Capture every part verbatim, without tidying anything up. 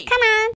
Hey! Come on! Oh.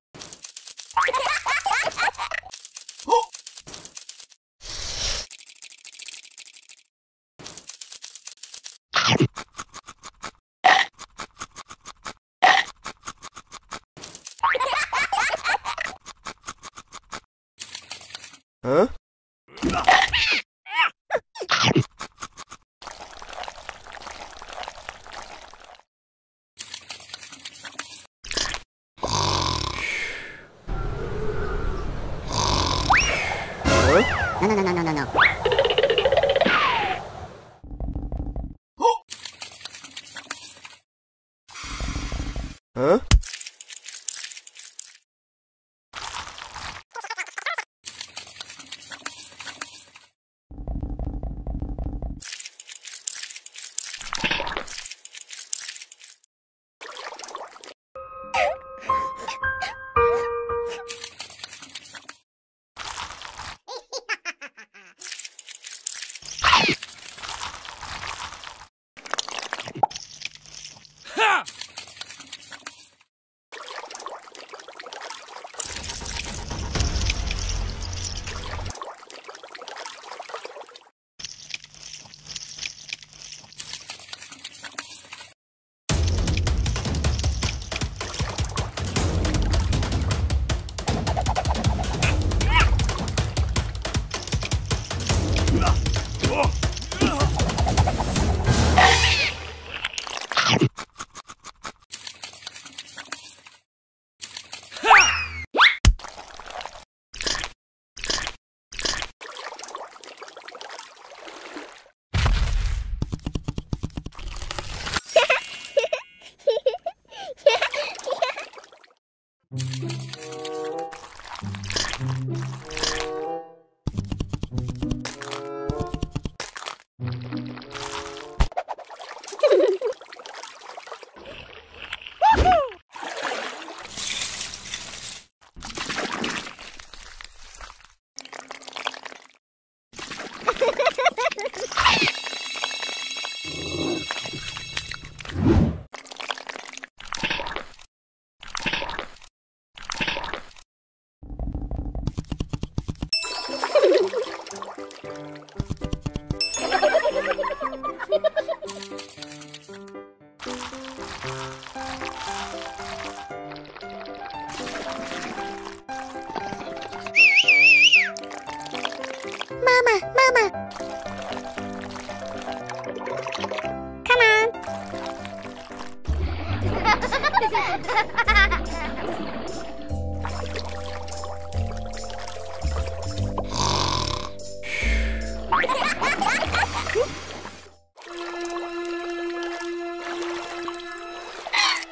Huh? No, no, no, no, no, no. Oh.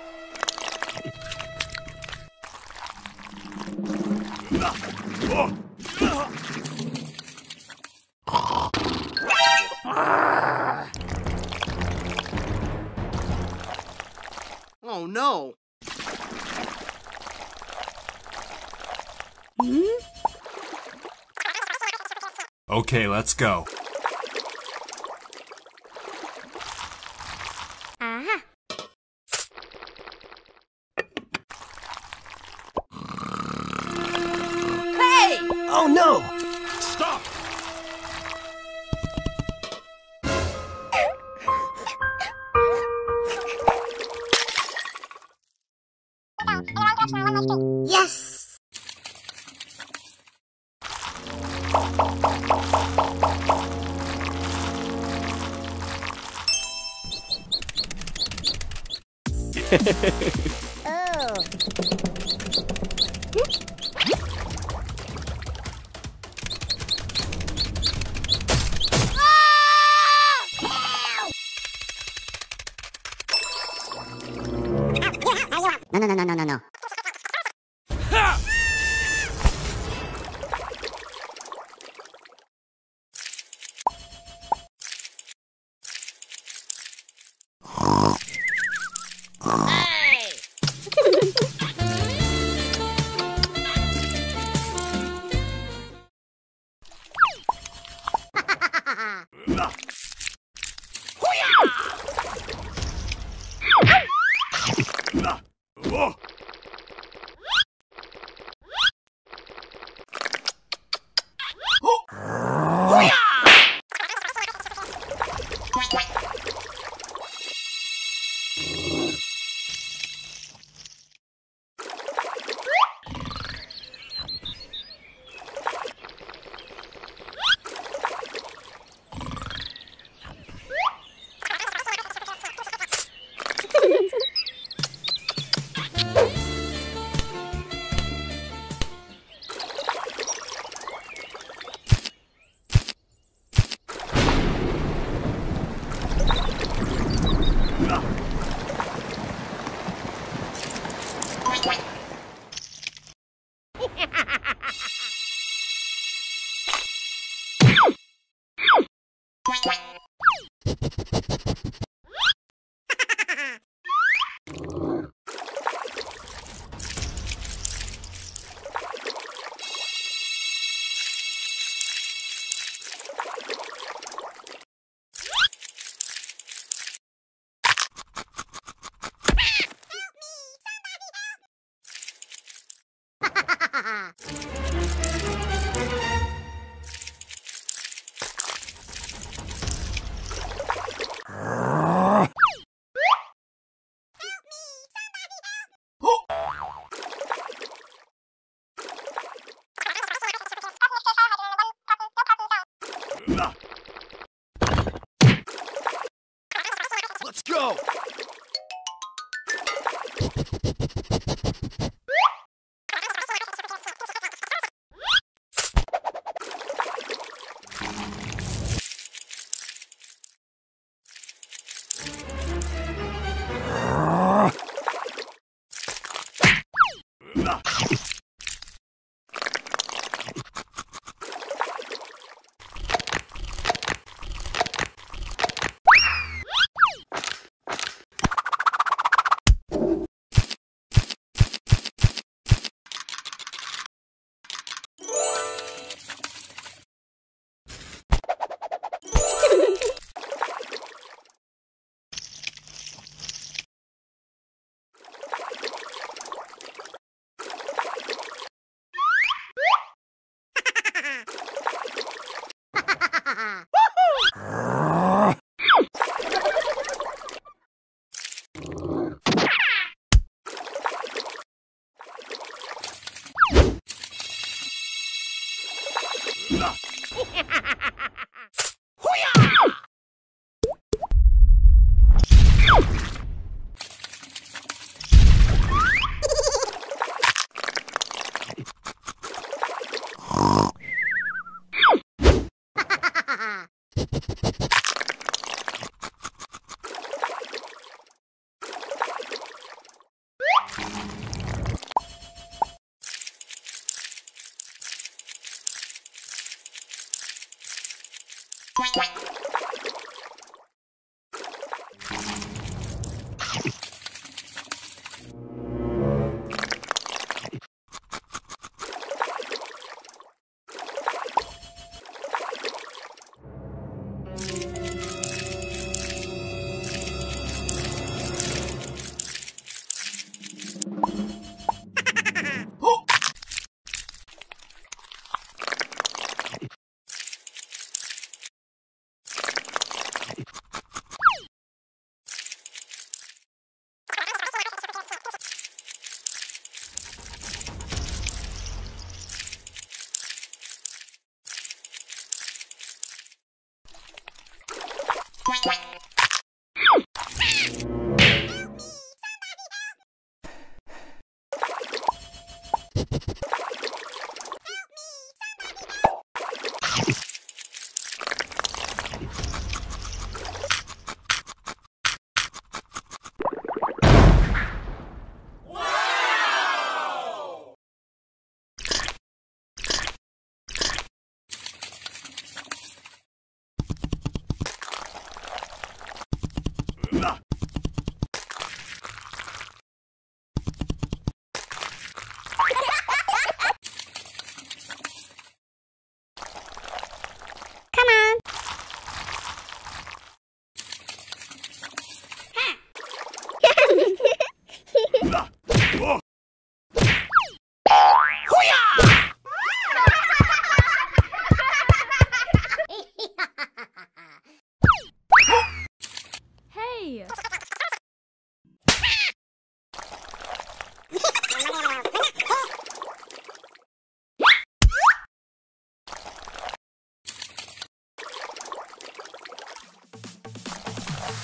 Huh? Oh no! Okay, let's go. Yes! Oh! No, no, no, no, no, no. Oh! Let's go!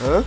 Huh?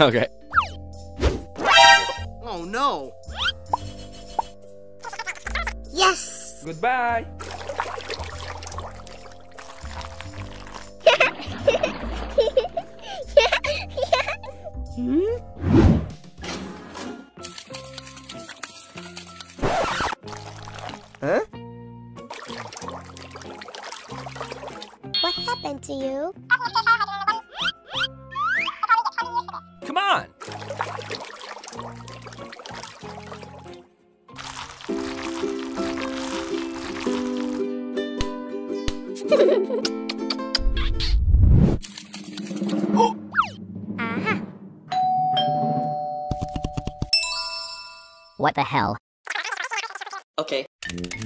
Okay. Oh no. Yes. Goodbye. Hmm? Huh? What happened to you? What the hell? Okay. Come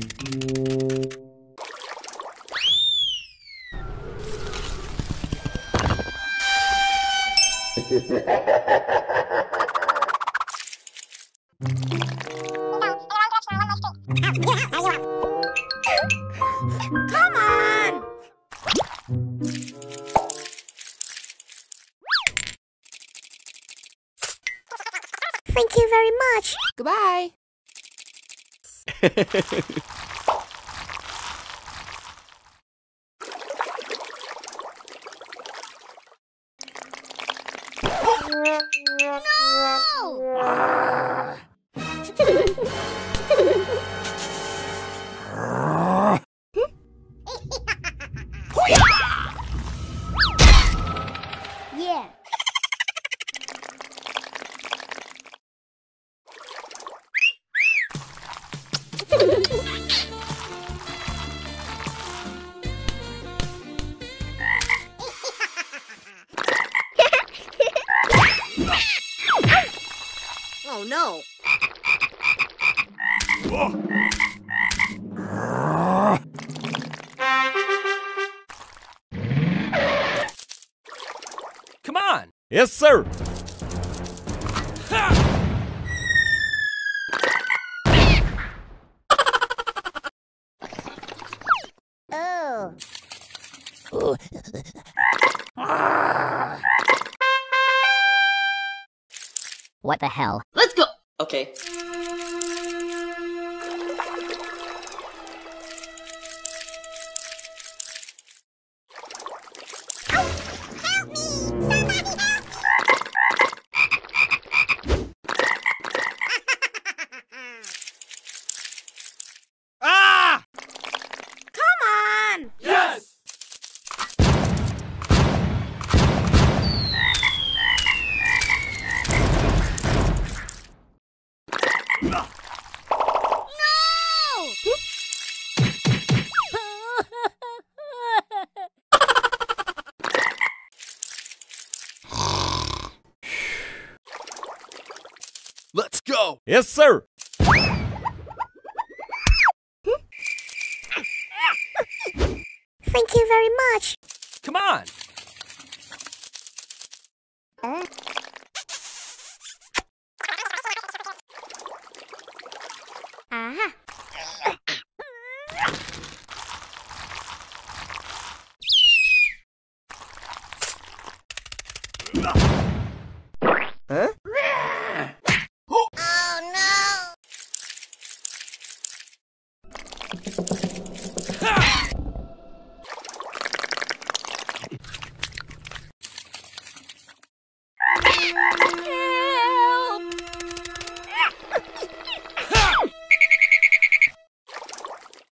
on! Thank you very much. Goodbye. No! Yes, sir. Oh. Oh. What the hell? Let's go. Okay. go! Yes, sir! Thank you very much! Come on! Uh. Aha!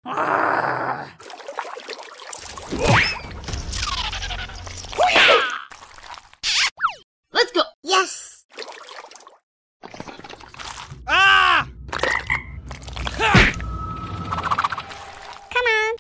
Huh? Oh no! Let's go! Yes! Come on!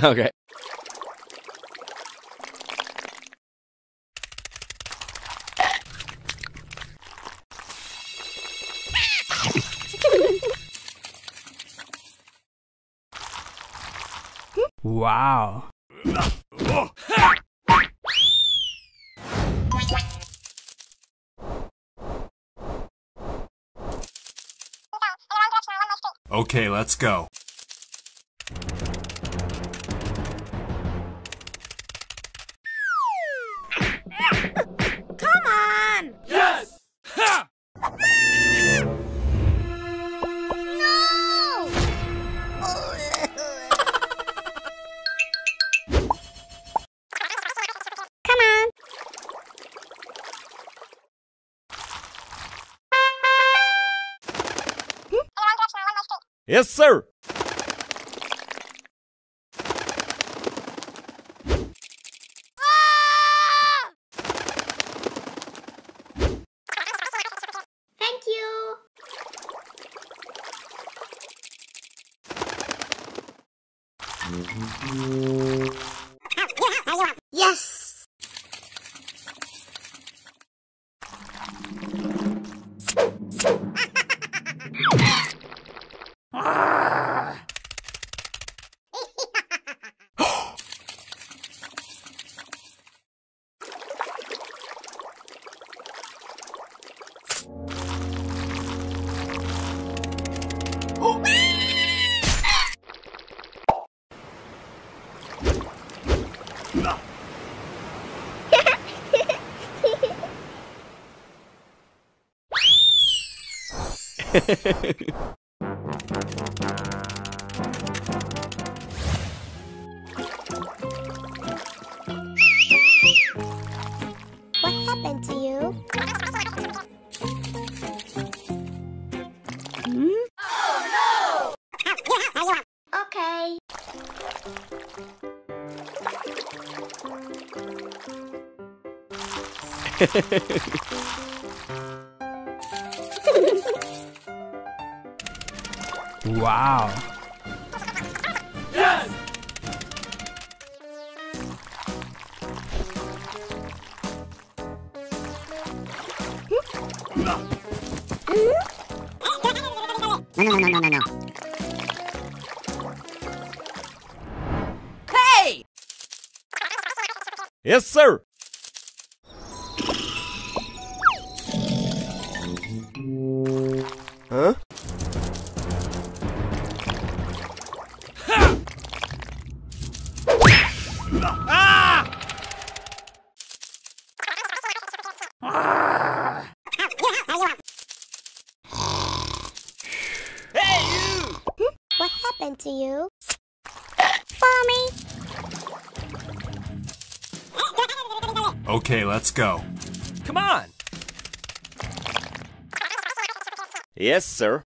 Okay. Wow. Okay, let's go. Yes, sir! Ah! Thank you! Yes! What happened to you? Hmm? Oh no! Okay. Wow. Yes! No, no, no, no, no, no. Hey! Yes, sir! Huh? Hey, you! What happened to you? Follow me! Okay, let's go. Come on. Yes, sir.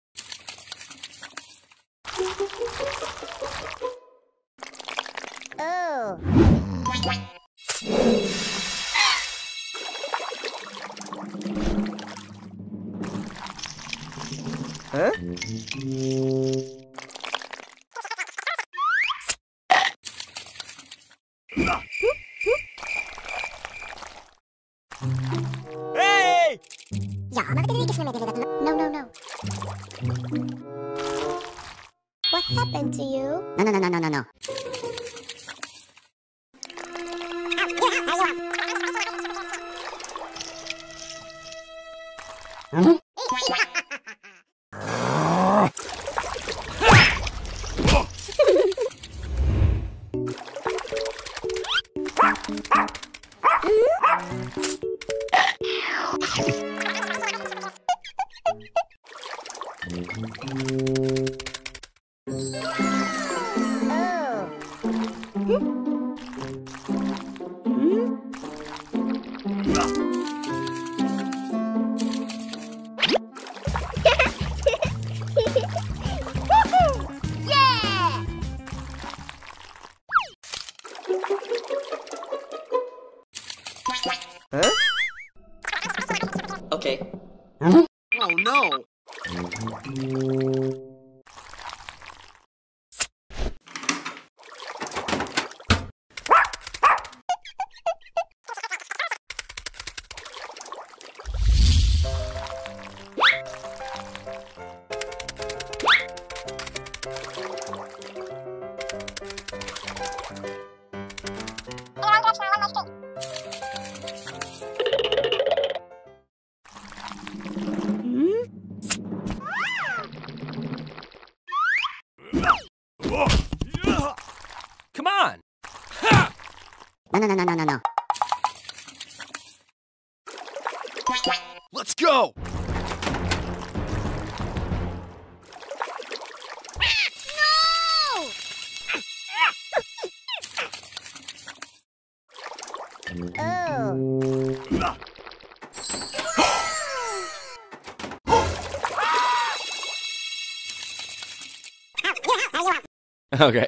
Oh. Huh? Hey! Yeah, I'm not gonna make it. No, no, no. What happened to you? No, no, no, no, no, no, no. Mm-hmm. No, no, no, no, no, no. Let's go! No! Okay.